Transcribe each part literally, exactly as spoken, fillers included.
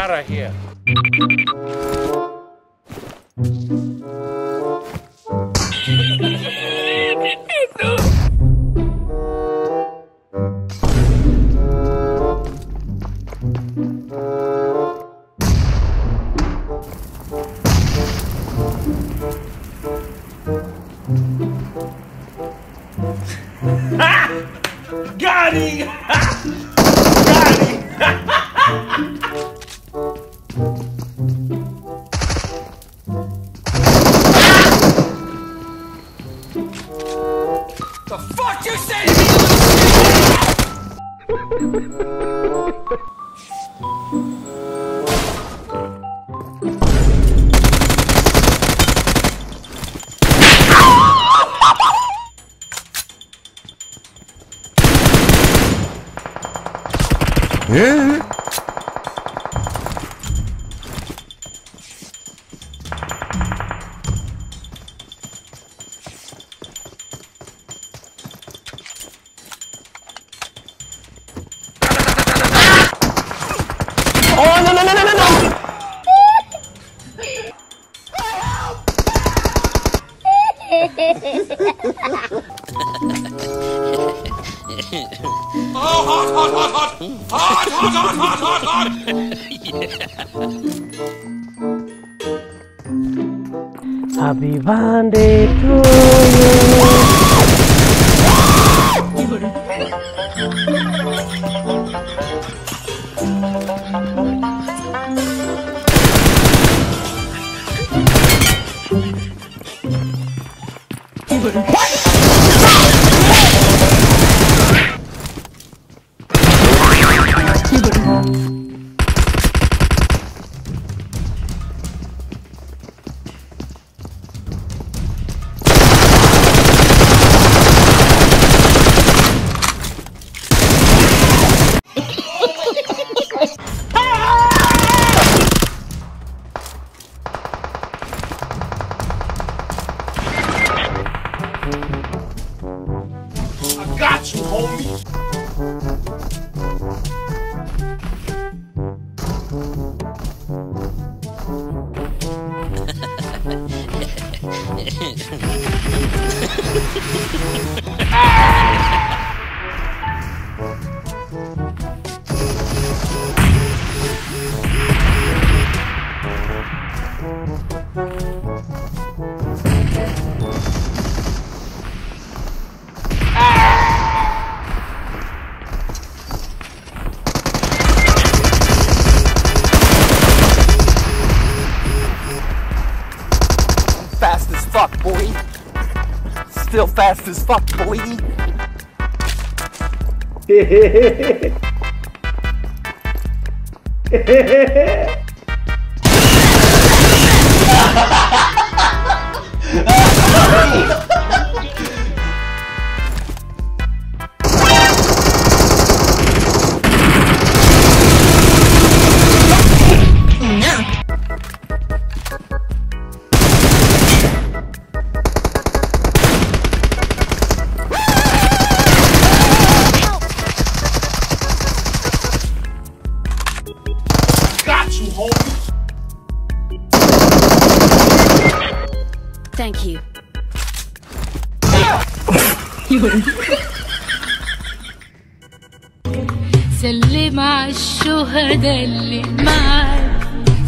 out of here. Got him! Got The fuck you say to me? Yeah. Oh, no, no, no, no, no, no. Oh, hot, hot, hot, hot. Hot, hot, hot, hot, hot, hot! Yeah. Happy birthday to you. I got you, homie. Fast as fuck, boy. Still fast as fuck, boy. Thank you. سلم على الشهداء اللي معاك،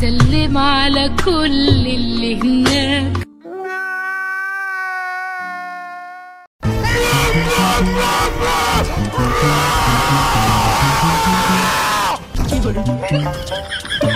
سلم على كل اللي هناك.